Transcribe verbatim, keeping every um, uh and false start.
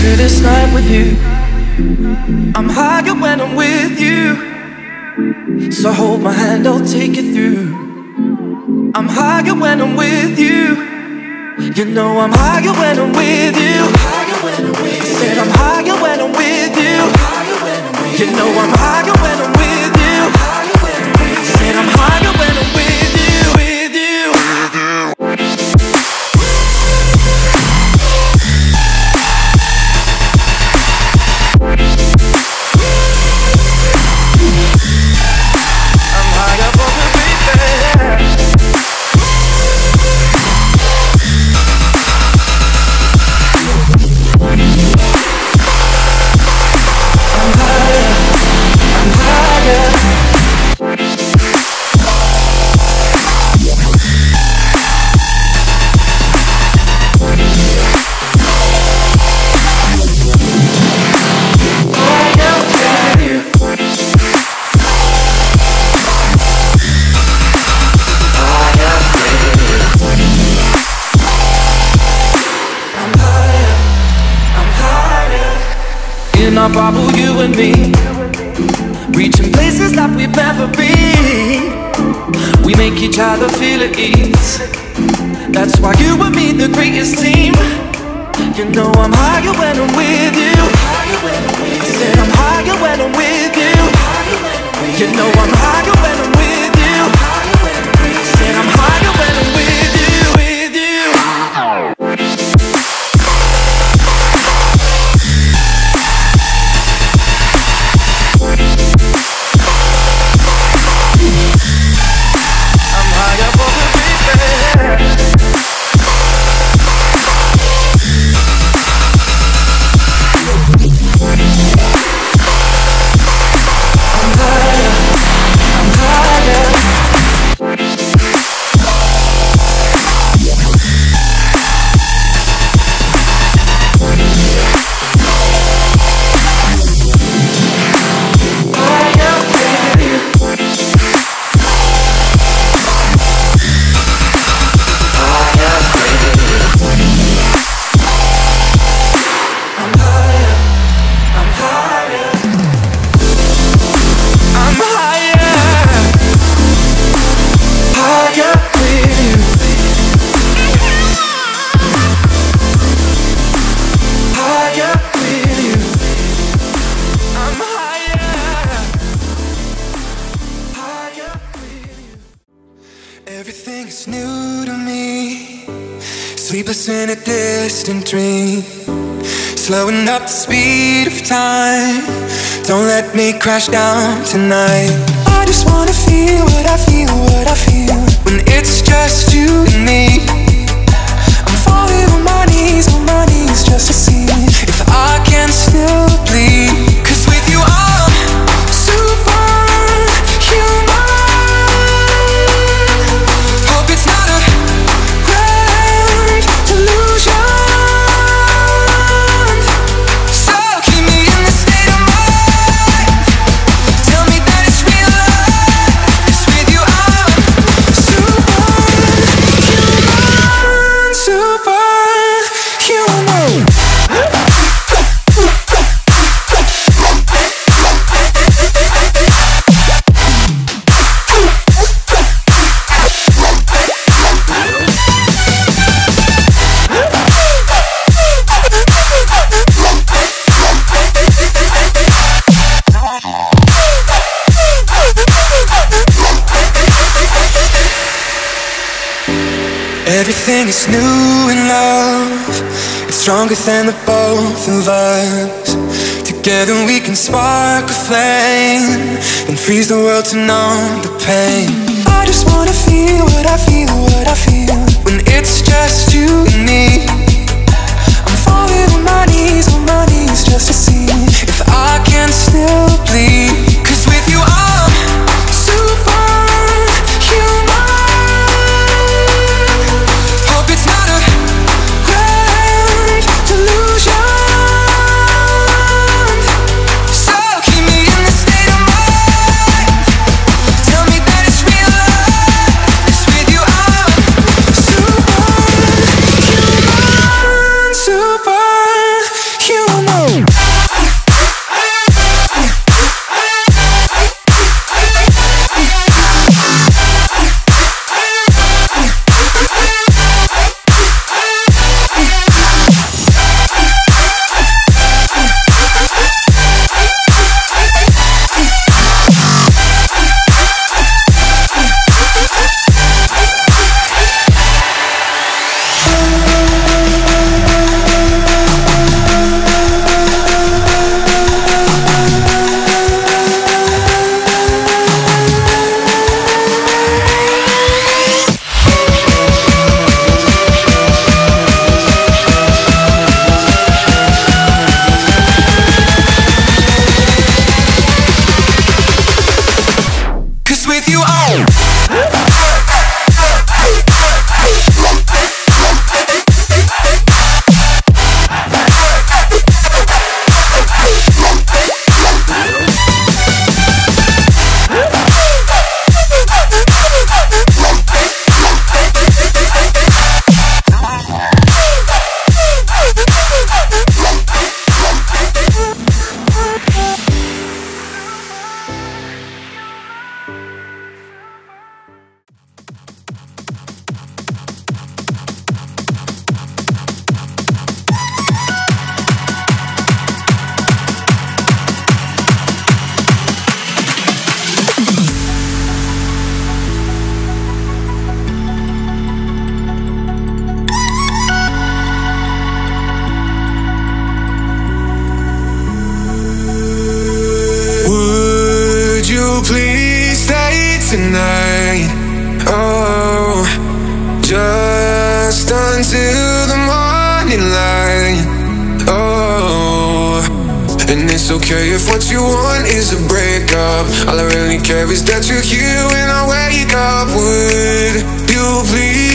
Through this night with you, I'm higher when I'm with you. So hold my hand, I'll take you through. I'm higher when I'm with you. You know I'm higher when I'm with you. I said I'm higher when I'm with you. You know I'm higher when I'm with you. I said I'm higher when I'm with you. In our bubble, you and me, reaching places that we've never been. We make each other feel at ease. That's why you and me, the greatest team. You know I'm higher when I'm with you. I said I'm higher when I'm with you. You know I'm higher when I'm with you. I said I'm higher when I'm with you, with you. Everything's new to me. Sleepless in a distant dream. Slowing up the speed of time. Don't let me crash down tonight. I just wanna feel what I feel, what I feel. When it's just you and me, I'm falling on my knees, on my knees just to see if I can still bleed. Cause with you I'm superhuman. Everything is new in love. It's stronger than the both of us. Together we can spark a flame and freeze the world to numb the pain. I just wanna feel what I feel, what I feel. When it's just you and me, I'm falling on my knees, on my knees just to see if I can still bleed. Cause with you I'm superhuman. It's not a grand delusion. just until the morning light. Oh, and it's okay if what you want is a breakup. All I really care is that you're here when I wake up. Would you please